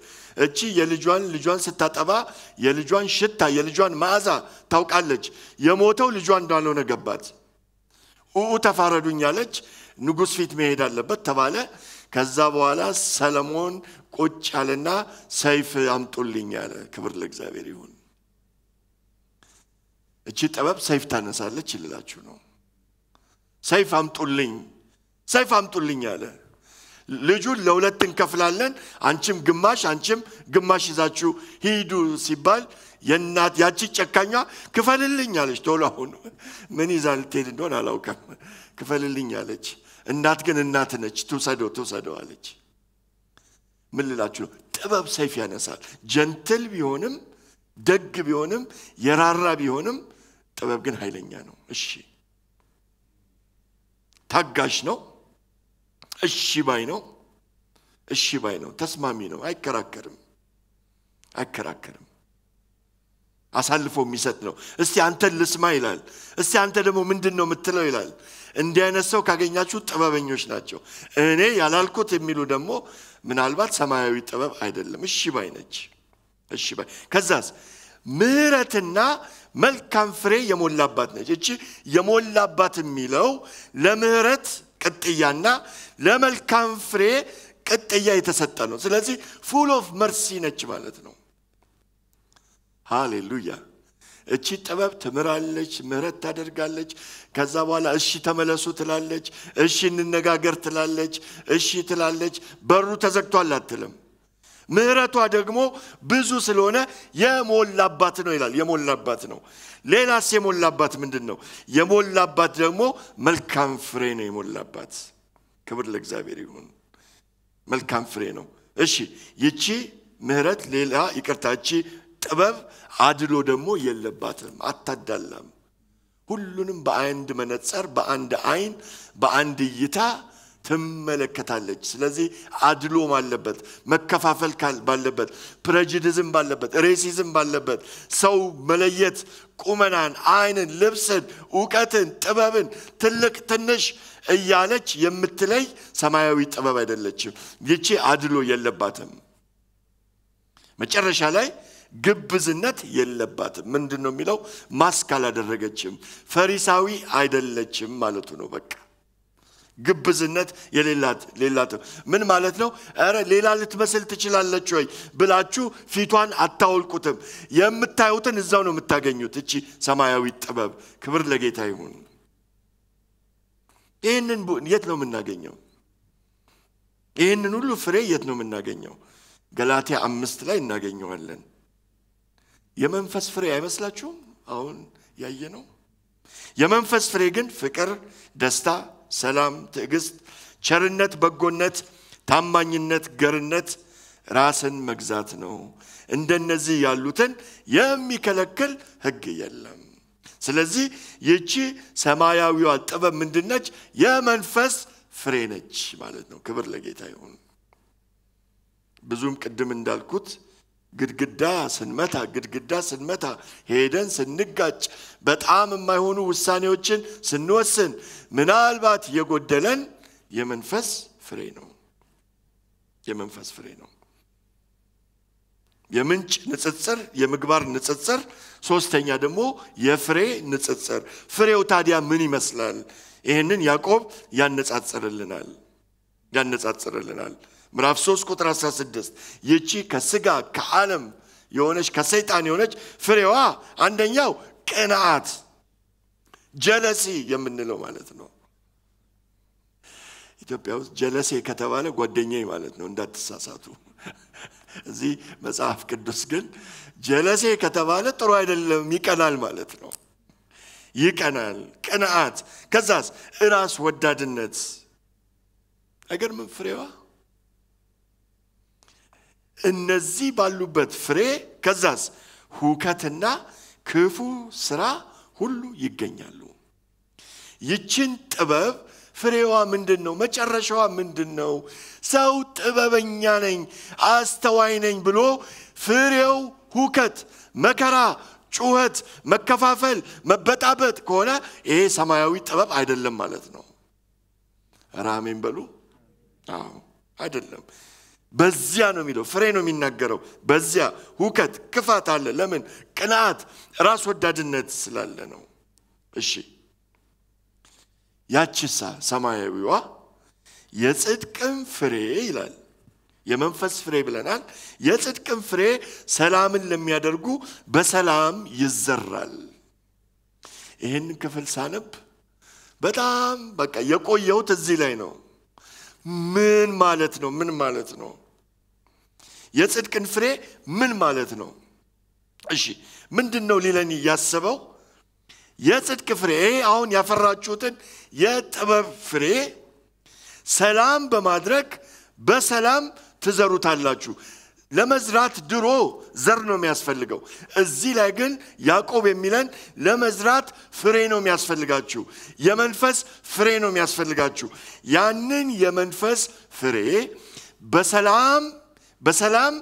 እቺ የልጇን ስታጠባ የልጇን ሽታ የልጇን ማዓዛ ታውቃለች የሞተው ልጇ እንዳልሆነ ገባት ተፋረዱኛለች ንጉስ ፊት መሄድ አለበት ተባለ ከዛ በኋላ ሰለሞን ቁጭ አለና ሰይፍ አምጡልኝ አለ ክብር ለእግዚአብሔር ይሁን እቺ ጠበብ ሰይፍ ታነሳለች ይላልችሁ ነው ሰይፍ አምጡልኝ አለ ልጁን ለሁለት እንከፍላለን አንቺም ግማሽ ይዛችሁ ሂዱ ሲባል የናት ያቺ ጨካኛ ክፈልልኝ አለች ቶሎ አሁን ምን ይዛልት እንደሆነ አላውቅም ክፈልልኝ አለች እናት ግን እናት ነች ተሰደው አለች ምን ልላችሁ ጥበብ ሰይፍ ያነሳል ጀንትል ቢሆንም ደግ ቢሆንም የራራ ቢሆንም ጥበብ ግን ኃይለኛ ነው እሺ ታጋሽ ነው እሺ ባይ ነው ተስማሚ ነው አይከራከርም አሳልፎ የሚሰጥ ነው እስቲ አንተ ልስማ ይላል እስቲ አንተ ደሞ ምንድነው የምትለው ይላል እንዲያነሰው ካገኛችሁ ጥበበኞች ናቸው እኔ ያላልኩት የሚሉ ደሞ ምናልባት ሰማያዊ ጥበብ አይደለም እሺ ባይ ነች እሺ ባይ ከዛስ ምሕረትና መልካም ፍሬ የሞላባት ነች እቺ የሞላባት የሚለው ለምህረት ቅጥያና ለመልካም ፍሬ ቅጥያ የተሰጠ ነው ስለዚህ full of mercy ነች ማለት ነው ሃሌሉያ እቺ ጥበብ ትምራለች ምህረት ታደርጋለች ከዛ በኋላ እሺ ተመለሱ ትላለች እሺ እንነጋገር ትላለች እሺ ትላለች በሩ ተዘግቷል አትልም ምህረቷ ደግሞ ብዙ ስለሆነ የሞላባት ነው ይላል የሞላባት ነው ሌላስ የሞላባት ምንድነው የሞላባት ደግሞ መልካም ፍሬ ነው የሞላባት ክብር ለእግዚአብሔር ይሁን መልካም ፍሬ ነው እሺ ይቺ ምህረት ሌላ ይቅርታቺ ጥበብ አድሎ ደግሞ የለባትም አታዳላም ሁሉንም በአንድ መነጽር በአንድ አይን በአንድ ይታ ተመለከታለች ስለዚህ አድሎ ማለበት መከፋፈል ባለበት ፕሬጁዲዝም ባለበት ሬሲዝም ባለበት ሰው መለየት ቁመናን አይንን ልብስን ዕውቀትን ጥበብን ትልቅ ትንሽ እያለች የምትለይ ሰማያዊ ጥበብ አይደለችም ይቺ አድሎ የለባትም መጨረሻ ላይ ግብዝነት የለባትም ምንድነው የሚለው ማስካል አደረገችም ፈሪሳዊ አይደለችም ማለት ነው በቃ ግብዝነት የሌላት ምን ማለት ነው አረ ሌላ ልትመስል ትችላለች ወይ ብላችሁ ፊቷን አታውልቁትም የምታዩትን እዛው ነው የምታገኙት እቺ ሰማያዊ ጥበብ ክብር ለጌታ ይሁን ይሄንን የት ነው የምናገኘው ይሄንን ሁሉ ፍሬ የት ነው የምናገኘው ገላትያ 5 ላይ እናገኘዋለን የመንፈስ ፍሬ አይመስላችሁም አሁን ያየነው የመንፈስ ፍሬ ግን ፍቅር ደስታ ሰላም ትዕግስት ቸርነት በጎነት ታማኝነት ገርነት ራስን መግዛት ነው እንደነዚህ ያሉትን የሚከለክል ሕግ የለም ስለዚህ ይቺ ሰማያዊዋ ጥበብ ምንድነች የመንፈስ ፍሬ ነች ማለት ነው ክብር ለጌታ ይሁን ብዙም ቅድም እንዳልኩት ግድግዳ ስንመታ ሄደን ስንጋጭ በጣም የማይሆኑ ውሳኔዎችን ስንወስን ምናልባት የጎደለን የመንፈስ ፍሬ ነው የምንጭ ንጽጽር የምግባር ንጽጽር ሶስተኛ ደግሞ የፍሬ ንጽጽር ፍሬው ታዲያ ምን ይመስላል ይሄንን ያዕቆብ ያነጻጽርልናል ምዕራፍ 3 ቁጥር 16 ይቺ ከስጋ ከዓለም የሆነች ከሰይጣን የሆነች ፍሬዋ አንደኛው ቅናት ጀለሲ የምንለው ማለት ነው ኢትዮጵያ ውስጥ ጀለሲ ከተባለ ጓደኛዬ ማለት ነው እንዳትሳሳቱ እዚህ መጽሐፍ ቅዱስ ግን ጀለሲ ከተባለ ጥሩ አይደለም ይቀናል ማለት ነው ይቀናል ቅናት ከዛስ ራስ ወዳድነት አይገርምም ፍሬዋ እነዚህ ባሉበት ፍሬ ከዛስ ሁከትና ክፉ ስራ ሁሉ ይገኛሉ ይችን ጥበብ ፍሬዋ ምንድነው መጨረሻዋ ምንድነው ሰው ጥበበኛ ነኝ አስተዋይ ነኝ ብሎ ፍሬው ሁከት መከራ ጩኸት መከፋፈል መበጣበጥ ከሆነ ይሄ ሰማያዊ ጥበብ አይደለም ማለት ነው ራሜን በሉ አዎ አይደለም። በዚያ ነው የሚለው ፍሬ ነው የሚናገረው በዚያ ሁከት ክፋት አለ ለምን ቅናት ራስ ወዳድነት ስላለ ነው እሺ ያቺሳ ሰማያዊዋ የጽድቅም ፍሬ ይላል የመንፈስ ፍሬ ብለናል የጽድቅም ፍሬ ሰላምን ለሚያደርጉ በሰላም ይዘራል ይሄን ክፍል ሳነብ በጣም በቃ የቆየው እዚህ ላይ ነው ምን ማለት ነው የጽድቅን ፍሬ ምን ማለት ነው እሺ ምንድነው ሊለኝ ያሰበው የጽድቅ ፍሬ አሁን ያፈራችሁትን የጥበብ ፍሬ ሰላም በማድረግ በሰላም ትዘሩታላችሁ ለመዝራት ድሮ ዘር ነው የሚያስፈልገው እዚህ ላይ ግን ያዕቆብ የሚለን ለመዝራት ፍሬ ነው የሚያስፈልጋችሁ የመንፈስ ፍሬ ነው የሚያስፈልጋችሁ ያንን የመንፈስ ፍሬ በሰላም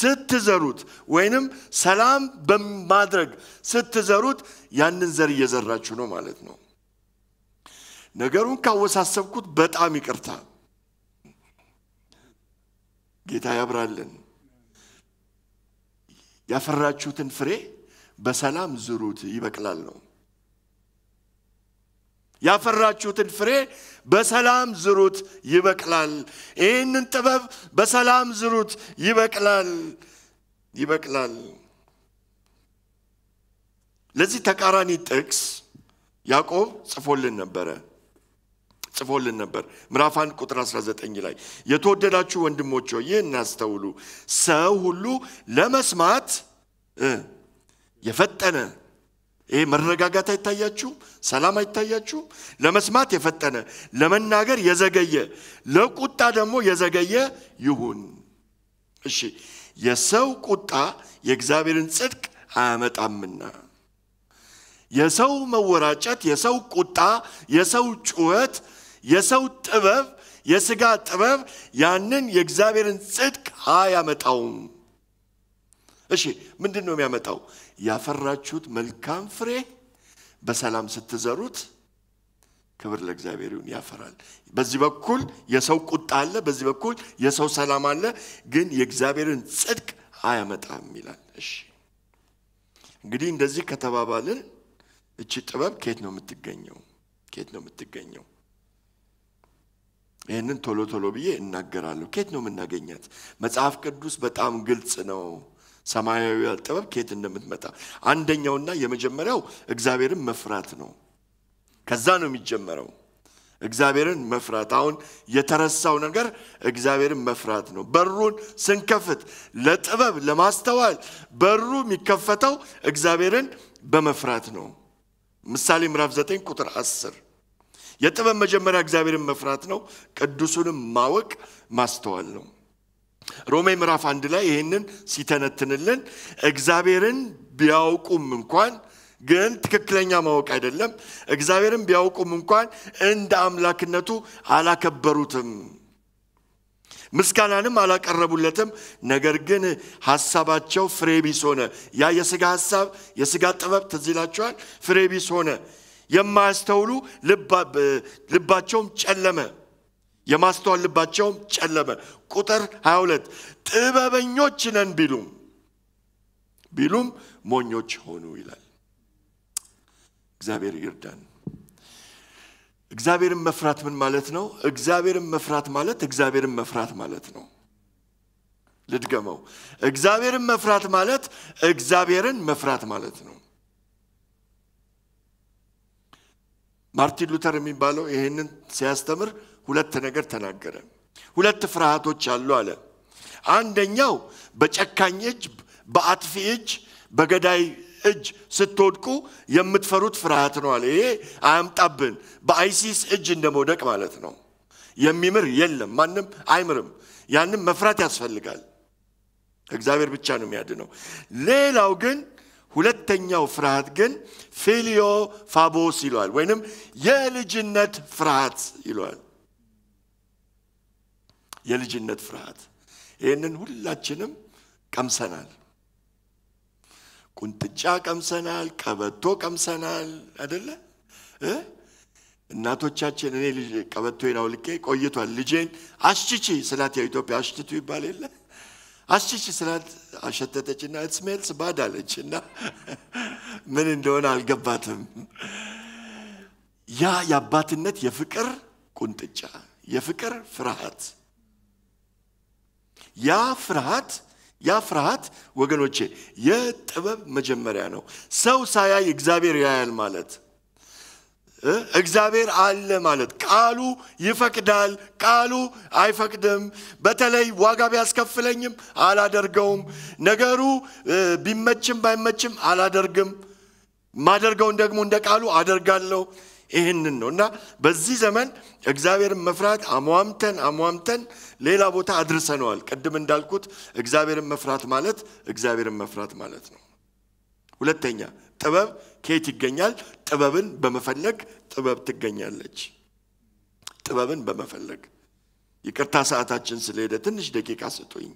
ስትዘሩት ወይንም ሰላም በማድረግ ስትዘሩት ያንን ዘር እየዘራችሁ ነው ማለት ነው ነገሩን ካወሳሰብኩት በጣም ይቅርታ ጌታ ያብራልን ያፈራችሁትን ፍሬ በሰላም ዝሩት ይበቅላል ነው ያፈራችሁትን ፍሬ በሰላም ዝሩት ይበቅላል ይሄንን ጥበብ በሰላም ዝሩት ይበቅላል ለዚህ ተቃራኒ ጥቅስ ያዕቆብ ጽፎልን ነበር ምዕራፍ 1 ቁጥር 19 ላይ የተወደዳችሁ ወንድሞች ሆይ ይህን አስተውሉ ሰው ሁሉ ለመስማት የፈጠነ ይሄ መረጋጋት አይታያችሁ ሰላም አይታያችሁ ለመስማት የፈጠነ ለመናገር የዘገየ ለቁጣ ደግሞ የዘገየ ይሁን እሺ የሰው ቁጣ የእግዚአብሔርን ጽድቅ አያመጣምና የሰው መወራጨት የሰው ቁጣ የሰው ጩኸት የሰው ጥበብ የሥጋ ጥበብ ያንን የእግዚአብሔርን ጽድቅ አያመጣውም እሺ ምንድነው የሚያመጣው ያፈራችሁት መልካም ፍሬ በሰላም ስትዘሩት ክብር ለእግዚአብሔር ይሁን ያፈራል በዚህ በኩል የሰው ቁጣ አለ በዚህ በኩል የሰው ሰላም አለ ግን የእግዚአብሔርን ጽድቅ አያመጣም ይላል እሺ እንግዲህ እንደዚህ ከተባባልን እቺ ጥበብ ከየት ነው የምትገኘው ይሄንን ቶሎ ቶሎ ብዬ እናገራለሁ ከየት ነው የምናገኛት መጽሐፍ ቅዱስ በጣም ግልጽ ነው ሰማያዊ ጥበብ ከየት እንደምትመጣ አንደኛውና የመጀመሪያው እግዚአብሔርን መፍራት ነው ከዛ ነው የሚጀመረው እግዚአብሔርን መፍራት አሁን የተረሳው ነገር እግዚአብሔርን መፍራት ነው በሩን ስንከፍት ለጥበብ ለማስተዋል በሩ የሚከፈተው እግዚአብሔርን በመፍራት ነው ምሳሌ ምዕራፍ 9 ቁጥር 10 የጥበብ መጀመሪያ እግዚአብሔርን መፍራት ነው ቅዱሱንም ማወቅ ማስተዋል ነው ሮሜ ምዕራፍ 1 ላይ ይሄንን ሲተነትንልን እግዚአብሔርን ቢያውቁም እንኳን ግን ትክክለኛ ማወቅ አይደለም እግዚአብሔርን ቢያውቁም እንኳን እንደ አምላክነቱ አላከበሩትም ምስጋናንም አላቀረቡለትም ነገር ግን ሐሳባቸው ፍሬቢስ ሆነ ያ የሥጋ ሐሳብ የሥጋ ጥበብ ተዝላቸዋል ፍሬቢስ ሆነ የማያስተውሉ ልባቸውም ጨለመ የማስተዋል ልባቸውም ጨለመ ቁጥር 22 ጥበበኞች ነን ቢሉም ሞኞች ሆኑ ይላል እግዚአብሔር ይርዳን እግዚአብሔርን መፍራት ምን ማለት ነው እግዚአብሔርን መፍራት ማለት ነው ልድገመው እግዚአብሔርን መፍራት ማለት ነው ማርቲን ሉተር የሚባለው ይሄንን ሲያስተምር ሁለት ነገር ተናገረ ሁለት ፍርሃቶች አሉ አለ አንደኛው በጨካኝ እጅ በአጥፊ እጅ በገዳይ እጅ ስትወድቁ የምትፈሩት ፍርሃት ነው አለ ይሄ አያምጣብን በአይሲስ እጅ እንደመውደቅ ማለት ነው የሚምር የለም ማንም አይምርም ያንንም መፍራት ያስፈልጋል እግዚአብሔር ብቻ ነው የሚያድነው ሌላው ግን ሁለተኛው ፍርሃት ግን ፊሊዮ ፋቦስ ይሏል ወይንም የልጅነት ፍርሃት ይሏል የልጅነት ፍርሃት ይሄንን ሁላችንም ቀምሰናል ቁንጥጫ ቀምሰናል ቀበቶ ቀምሰናል አይደለ እናቶቻችን እኔ ልጅ ቀበቶዬን አውልቄ ቆይቷል ልጄን አስቺቺ ስላት የኢትዮጵያ አሽትቱ ይባል የለ አስቺቺ ስላት አሸተተችና it smells bad አለችና ምን እንደሆነ አልገባትም ያ ያባትነት የፍቅር ቁንጥጫ የፍቅር ፍርሃት ያ ፍርሃት ወገኖቼ የጥበብ መጀመሪያ ነው ሰው ሳያይ እግዚአብሔር ያያል ማለት እግዚአብሔር አለ ማለት ቃሉ ይፈቅዳል ቃሉ አይፈቅድም በተለይ ዋጋ ቢያስከፍለኝም አላደርገውም ነገሩ ቢመችም ባይመችም አላደርግም ማደርገውን ደግሞ እንደ ቃሉ አደርጋለሁ ይሄንን ነውና በዚህ ዘመን እግዚአብሔር መፍራት አሟምተን ሌላ ቦታ አድርሰናል ቀድም እንዳልኩት እግዚአብሔር መፍራት ማለት ነው ሁለተኛ ጥበብ ከየት ይገኛል ጥበብን በመፈለግ ጥበብ ትገኛለች ጥበብን በመፈለግ ይቅርታ ሰዓታችን ስለሄደ ትንሽ ደቂቃ ሰጥቶኝ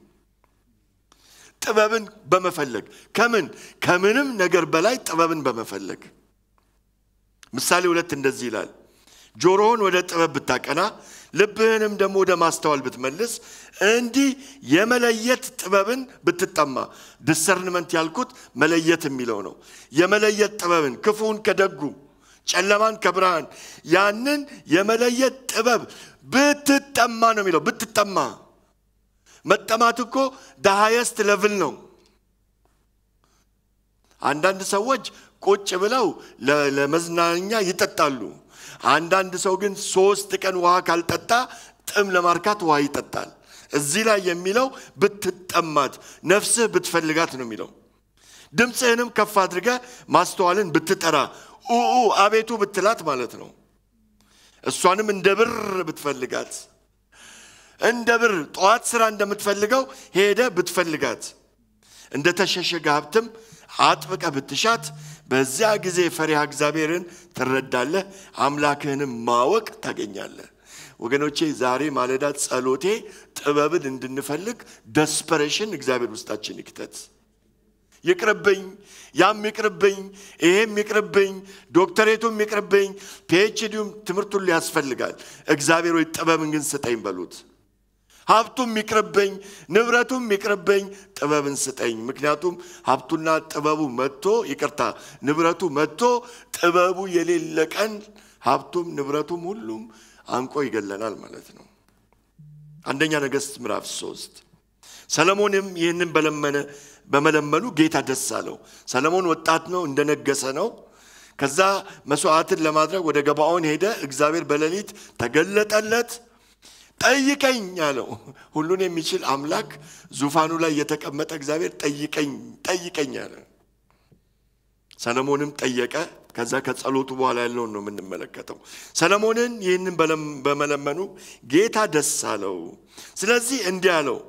ጥበብን በመፈለግ ከምንም ነገር በላይ ጥበብን በመፈለግ ምሳሌ 2 እንደዚህ ይላል ጆሮህን ወደ ጥበብ ብታቀና ልብህንም ደግሞ ወደ ማስተዋል ብትመልስ እንዲህ የመለየት ጥበብን ብትጠማ ዲሰርንመንት ያልኩት መለየት የሚለው ነው የመለየት ጥበብን ክፉን ከደጉ ጨለማን ከብርሃን ያንን የመለየት ጥበብ ብትጠማ ነው የሚለው ብትጠማ መጠማት እኮ the highest level ነው አንዳንድ ሰዎች ቆጭ ብለው ለመዝናኛ ይጠጣሉ አንዳንድ ሰው ግን 3 ቀን ውሃ ካልጠጣ ጥም ለማርካት ውሃ ይጠጣል እዚህ ላይ የሚለው ብትጠማት ነፍስህ ብትፈልጋት ነው የሚለው ድምጽህንም ከፍ አድርገህ ማስተዋልን ብትጠራ ኡኡ አቤቱ ብትላት ማለት ነው እሷንም እንደብር ብትፈልጋት እንደብር ጧት ስራ እንደምትፈልገው ሄደ ብትፈልጋት እንደ ተሸሸገ ሀብትም አጥብቀ ብትሻት በዚያ ጊዜ ፈሪሃ እግዚአብሔርን ትረዳለህ አምላክህንም ማወቅ ታገኛለህ ወገኖቼ ዛሬ ማለዳ ጸሎቴ ጥበብን እንድንፈልግ desperation እግዚአብሔር ውስጣችን ይክተት ይቅርብኝ ያም ይቅርብኝ ይሄም ይቅርብኝ ዶክተሬቱም ይቅርብኝ PhDም ትምርቱን ሊያስፈልጋል እግዚአብሔር ወይ ጥበብን ግን ስጠኝ በሉት ሀብቱም ይቅርብኝ ንብረቱም ይቅርብኝ ጥበብን ስጠኝ ምክንያቱም ሀብቱና ጥበቡ መጥቶ ይቅርታ ንብረቱ መጥቶ ጥበቡ የሌለቀን ሀብቱም ንብረቱም ሁሉም አንቆ ይገለናል ማለት ነው አንደኛ ነገሥት ምዕራፍ 3 ሰለሞንም ይሄንን በመለመኑ ጌታ ደስ አለው ሰለሞን ወጣት ነው እንደነገሰ ነው ከዛ መስዋዕትን ለማድረግ ወደ ገባዖን ሄደ እግዚአብሔር በሌሊት ተገለጠለት ጠይቀኝ አለው ሁሉን የሚችል አምላክ ዙፋኑ ላይ የተቀመጠ እግዚአብሔር ጠይቀኝ አለ ሰለሞንም ጠየቀ ከዛ ከጸሎቱ በኋላ ያለው ነው የምንመለከተው ሰለሞንን ይሄንን በመለመኑ ጌታ ደስ አለው ስለዚህ እንዲህ አለው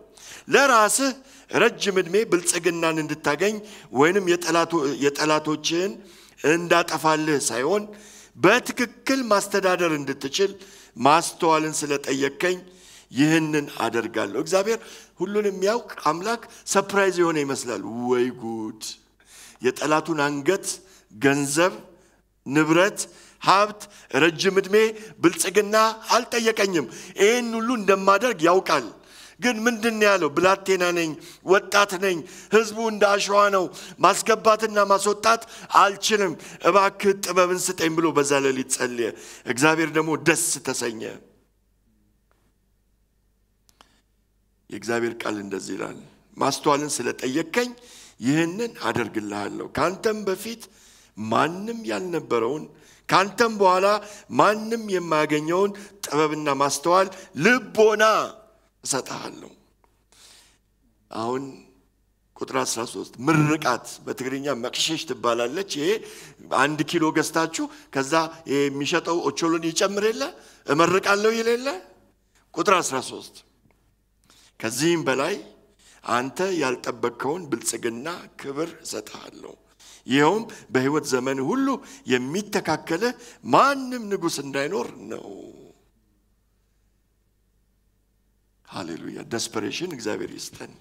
ለራስህ ረጅም ዕድሜ ብልጽግናን እንድታገኝ ወይንም የጠላቶችን እንዳጠፋልህ ሳይሆን በትክክል ማስተዳደር እንድትችል ማስተዋልን ስለጠየከኝ ይህንን አደርጋለሁ እግዚአብሔር ሁሉንም ያውቅ አምላክ ሰርፕራይዝ የሆነ ይመስላል ወይ ጉድ የጠላቱን አንገት ገንዘብ ንብረት ሀብት ረጅም ዕድሜ ብልጽግና አልጠየቀኝም ይሄን ሁሉ እንደማደርግ ያውቃል ግን ምንድነው ያለው ብላቴና ነኝ ወጣት ነኝ ህዝቡ እንዳሽዋ ነው ማስገባትና ማስወጣት አልችልም እባክህ ጥበብን ስጠኝ ብሎ በዛ ለሊት ጸለየ እግዚአብሔር ደግሞ ደስ ተሰኘ የእግዚአብሔር ቃል እንደዚህ ይላል ማስተዋልን ስለጠየከኝ ይህንን አደርግልሃለሁ ካንተም በፊት ማንም ያልነበረውን ካንተም በኋላ ማንም የማያገኘውን ጥበብና ማስተዋል ልቦና ሰጣለሁ አሁን ቁጥር 13 ምርቃት በትግርኛ መቅሸሽ ትባላለች ይሄ 1 ኪሎ ገስታችሁ ከዛ የሚሸጠው ኦቾሎኒ ይጨምረለ እመርቃለሁ ይለለ ቁጥር 13 ከዚህም በላይ አንተ ያልጠበቀውን ብልጽግና ክብር ሰጣለሁ ይሄውም በህይወት ዘመን ሁሉ የሚተካከለ ማንም ንጉስ እንዳይኖር ነው ሃሌሉያ desperation እግዚአብሔር ይስጠን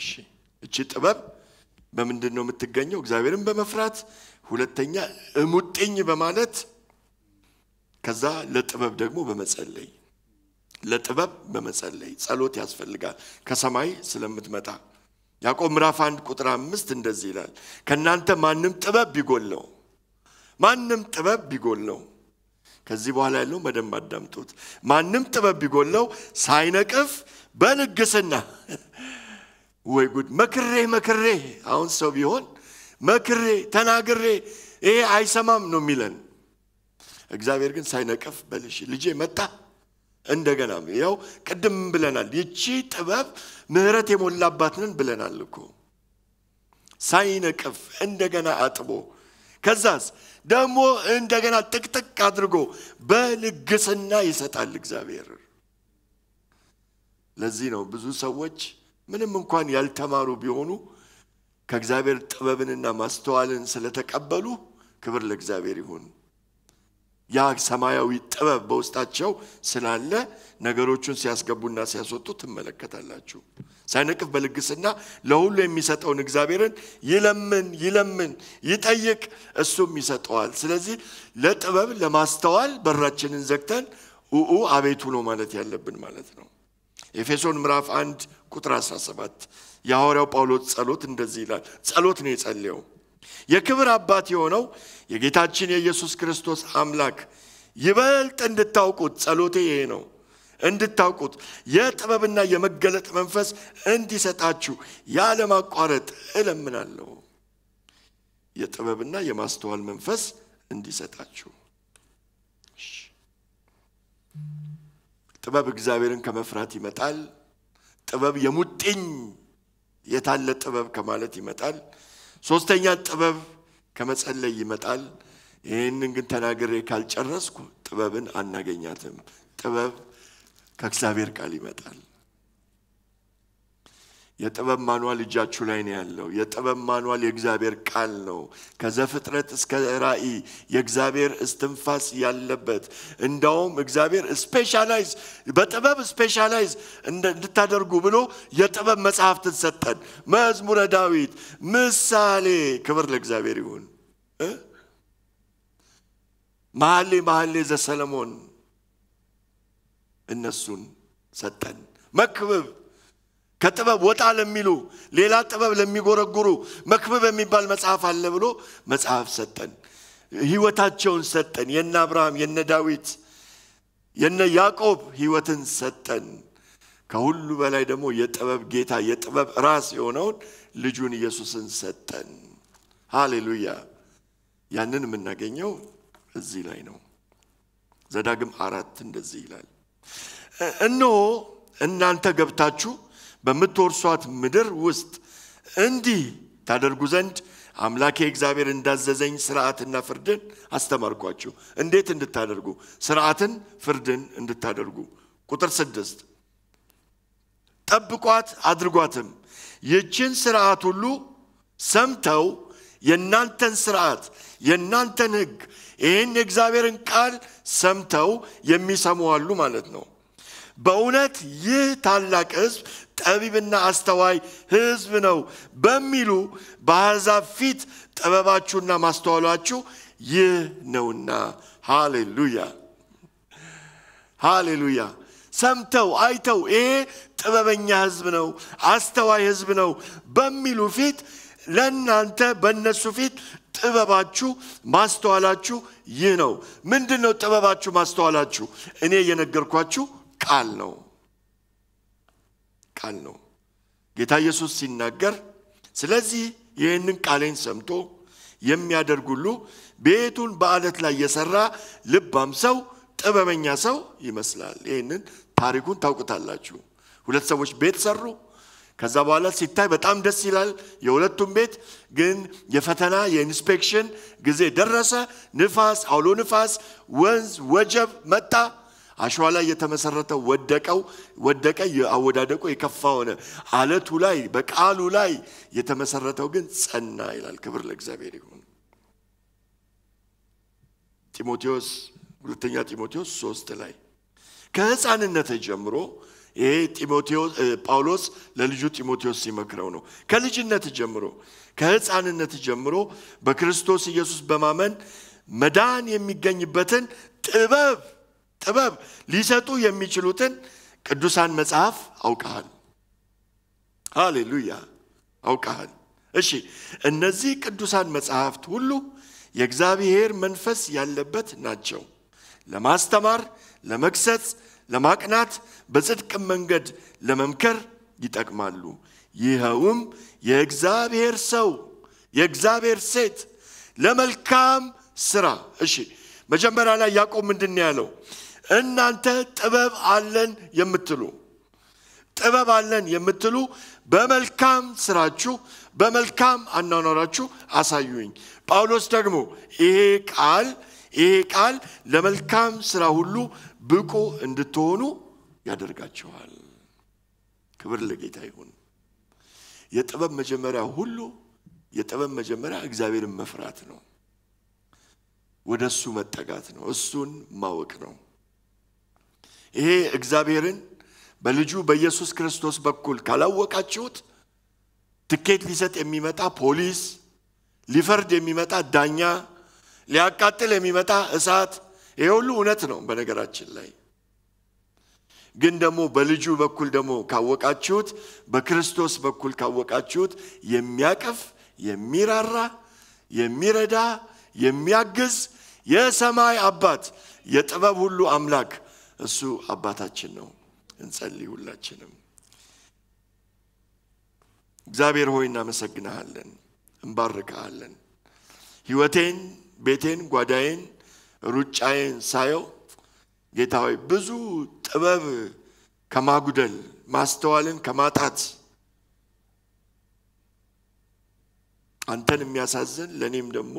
እሺ እቺ ጥበብ በመንድነው የምትገኘው እግዚአብሔርን በመፍራት ሁለተኛ እሙጥኝ በማለት ከዛ ለጥበብ ደግሞ በመጸለይ ለጥበብ በመጸለይ ጸሎት ያስፈልጋል ከሰማይ ስለምትመጣ ያዕቆብ ምዕራፍ 1 ቁጥር 5 እንደዚህ ይላል ከናንተ ማንንም ጥበብ ቢጎለው ከዚህ በኋላ ያለው መደም አዳምጡት ማንንም ጥበብ ቢጎለው ሳይነቅፍ በንግስና ወይ ጉድ መክሬ አሁን ሰው ቢሆን መክሬ ተናግሬ ይሄ አይሰማም ነው ሚለን እግዚአብሔር ግን ሳይነቅፍ በልሽ ልጄ መጣ እንደገና ያው ቀደም ብለናል ይቺ ጥበብ ምህረት የሞላባትን ብለናል እኮ ሳይነቅፍ እንደገና አጥቦ ከዛስ ደሞ እንደገና ጥቅጥቅ አድርጎ በልግስና ይሰጣል እግዚአብሔር ለዚህ ነው ብዙ ሰዎች ምንም እንኳን ያልተማሩ ቢሆኑ ከእግዚአብሔር ጥበብንና ማስተዋልን ስለተቀበሉ ክብር ለእግዚአብሔር ይሁን ያ ሰማያዊ ጥበብ በውስጣቸው ስላለ ነገሮችን ሲያስገቡና ሲያስወጡ ተመለከታላችሁ ሳይነቅፍ በልግስና ለሁሉ የሚሰጠውን እግዚአብሔርን ይለምን ይጠይቅ እሱም ይሰጣል ስለዚህ ለጥበብ ለማስተዋል በራችንን ዘግተን አቤቱ ነው ማለት ያለብን ማለት ነው ኤፌሶን ምዕራፍ 1 ቁጥር 17 ያወራው ጳውሎስ ጸሎት እንደዚህ ይላል ጸሎት ነው የጸለየው የክብር አባት የሆነው የጌታችን የኢየሱስ ክርስቶስ አምላክ ይበልጥ እንድታውቁት ጸሎቴ ይሄ ነው እንድታውቁት የጥበብና የመገለጥ መንፈስ እንዲሰጣችሁ ያለማቋረጥ እለምናለሁ የጥበብና የማስተዋል መንፈስ እንዲሰጣችሁ ጥበብ እግዚአብሔርን ከመፍራት ይመጣል ጥበብ የሙጥኝ የታለ ጥበብ ከማለት ይመጣል ሶስተኛ ጥበብ ከመጸለይ ይመጣል ይሄንን ግን ተናገሬ ካልጨረስኩ ጥበብን አናገኛትም ጥበብ ከእግዚአብሔር ቃል ይመጣል የጥበብ ማኑዋል እጃችሁ ላይ ነው ያለው የጥበብ ማኑዋል የእግዚአብሔር ቃል ነው ከዘፍጥረት እስከ ራእይ የእግዚአብሔር እስትንፋስ ያለበት እንደውም እግዚአብሔር ስፔሻላይዝ በጥበብ ስፔሻላይዝ እንድታደርጉ ብሎ የጥበብ መጽሐፍትን ሰጠን መዝሙረ ዳዊት ምሳሌ ክብር ለእግዚአብሔር ይሁን መኃልየ ዘሰሎሞን እነሱን ሰጠን መክብብ ከጥበብ ወጣ ለሚሉ ሌላ ጥበብ ለሚጎረጉሩ መክብብ የሚባል መጽሐፍ አለ ብሎ መጽሐፍ ሰጠን ህይወታቸውን ሰጠን የነ አብርሃም የነ ዳዊት የነ ያዕቆብ ህይወትን ሰጠን ከሁሉ በላይ ደግሞ የጥበብ ጌታ የጥበብ ራስ የሆነውን ልጁን ኢየሱስን ሰጠን ሃሌሉያ ያንን የምናገኘው እዚህ ላይ ነው ዘዳግም 4 እንደዚህ ይላል እነሆ እናንተ ገብታችሁ በመትወርሷት ምድር ውስጥ እንዲህ ታደርጉ ዘንድ አምላኬ እግዚአብሔር እንዳዘዘኝ ሥርዓትና ፍርድን አስተማርኳችሁ እንዴት እንድታደርጉ ሥርዓትን ፍርድን እንድታደርጉ ቁጥር 6 ጠብቋት አድርጓትም ይችን ሥርዓት ሁሉ ሰምተው የናንተን ሥርዓት የናንተን ሕግ ይሄን እግዚአብሔርን ቃል ሰምተው የሚሰሙዋሉ ማለት ነው በእውነት ይህ ታላቅ ሕዝብ ጠቢብና አስተዋይ ሕዝብ ነው በሚሉ በአሕዛብ ፊት ጥበባችሁና ማስተዋላችሁ ይህ ነውና ሃሌሉያ ሃሌሉያ ሰምተው አይተው ይሄ ጥበበኛ ሕዝብ ነው አስተዋይ ሕዝብ ነው በሚሉ ፊት ለእናንተ በእነሱ ፊት ጥበባችሁ ማስተዋላችሁ ይህ ነው ምንድነው ጥበባችሁ ማስተዋላችሁ እኔ የነገርኳችሁ ቃል ነው ጌታ ኢየሱስ ሲናገር ስለዚህ ይሄንን ቃሌን ሰምቶ የሚያደርግ ሁሉ ቤቱን በአለት ላይ የሰራ ልባም ሰው ጥበበኛ ሰው ይመስላል ይሄንን ታሪኩን ታውቁታላችሁ ሁለት ሰዎች ቤት ሰሩ ከዛ በኋላ ሲታይ በጣም ደስ ይላል የሁለቱም ቤት ግን የፈተና የኢንስፔክሽን ጊዜ ደረሰ ንፋስ አውሎ ንፋስ ወንዝ ወጀብ መጣ አሽዋ ላይ የተመሰረተው ወደቀ ያወዳደቆ ይከፋው ነው አለቱ ላይ በቃሉ ላይ የተመሰረተው ግን ጸና ይላል ክብር ለእግዚአብሔር ይሁን ጢሞቴዎስ ሁለተኛ ጢሞቴዎስ 3 ላይ ከሕፃንነት ጀምሮ ይሄ ጢሞቴዎስ ጳውሎስ ለልጁ ጢሞቴዎስ ሲመክረው ነው ከሕፃንነት ጀምሮ በክርስቶስ ኢየሱስ በማመን መዳን የሚገኝበትን تباب تباب ليساتو يمي چلوتن قدوسان مصاف اوقعان هاليلويا اوقعان اشي انزي قدوسان مصافت هلو يغزابيهر منفس ياللبت ناتشو لما استمر لمكسس لما قنات بصدق منجد لممكر يتقمالو يهاوم يغزابيهر سو يغزابيهر سيت لملكام سرا اشي መጀመሪያ ላይ ያቆም ምንድነው ያለው እናንተ ጥበብ አለን የምትሉ በመልካም ስራችሁ በመልካም አናናራችሁ አሳዩኝ ጳውሎስ ደግሞ ይሄ ቃል ለመልካም ስራ ሁሉ ብቁ እንድትሆኑ ያደርጋችኋል ክብር ለጌታ ይሁን የጥበብ መጀመሪያ እግዚአብሔርን መፍራት ነው ወደሱ መጠጋት ነው እሱን ማወቅ ነው ይሄ እግዚአብሔርን በልጁ በኢየሱስ ክርስቶስ በኩል ካላወቃችሁት ትኬት ሊሰጥ የሚመጣ ፖሊስ ሊፈርድ የሚመጣ ዳኛ ሊያቃጥል የሚመጣ እሳት ይሄ ሁሉ እውነት ነው በነገራችን ላይ ግን ደግሞ በልጁ በኩል ደግሞ ካወቃችሁት በክርስቶስ በኩል ካወቃችሁት የሚያቀፍ የሚራራ የሚረዳ የሚያግዝ የሰማይ አባት የጥበብ ሁሉ አምላክ እሱ አባታችን ነው እንጸልይ ሁላችንም እግዚአብሔር ሆይ እናመሰግናለን እንባርካለን ሕይወቴን ቤቴን ጓዳዬን ሩጫዬን ሳይው ጌታ ሆይ ብዙ ጥበብ ከማጉደል ማስተዋልን ከማጣት አንተን የሚያሳዝን ለኔም ደግሞ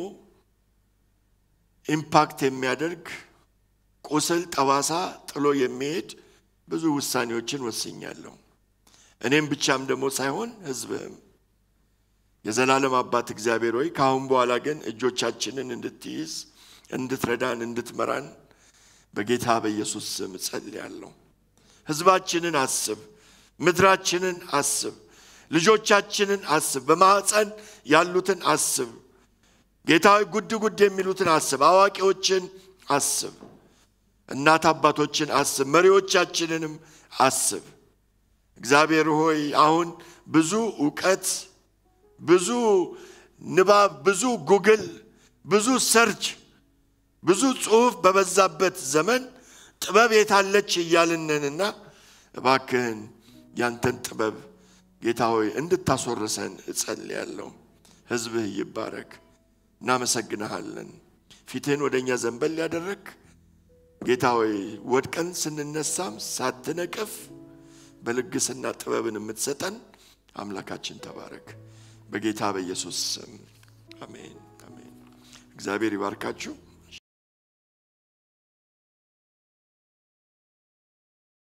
ኢምፓክት የሚያደርግ ቆሰል ጠባሳ ጥሎ የሚሄድ ብዙ ውሳኔዎችን ወስኛለሁ እኔም ብቻም ደሞ ሳይሆን ህዝብም የዘላለም አባት እግዚአብሔር ሆይ ካሁን በኋላ ግን እጆቻችንን እንድትይዝ እንድትረዳን እንድትመራን በጌታ በኢየሱስ ስም ጸልያለሁ ህዝባችንን አስብ ምድራችንን አስብ ልጆቻችንን አስብ በማህፀን ያሉትን አስብ ጌታው ጉድ የሚሉትን አስብ አዋቂዎችን አስብ እናት አባቶችን አስብ መሪዎቻችንንም አስብ እግዚአብሔር ሆይ አሁን ብዙ ዕውቀት ብዙ ንባብ ብዙ ጉግል ብዙ ሰርች ብዙ ጽሁፍ በበዛበት ዘመን ጥበብ የታለች ይያልነንና እባክህን ያንተን ጥበብ ጌታው እንድታስወርሰን እጸልያለሁ ህዝብህ ይባረክ እናመሰግናለን ፊትህን ወደኛ ዘንበል ያደረክ ጌታ ሆይ ወድቀን ስንነሳም ሳትነቅፍ በልግስና ጥበብን የምትሰጠን አምላካችን ተባረክ በጌታ በኢየሱስ ስም አሜን አሜን እግዚአብሔር ይባርካችሁ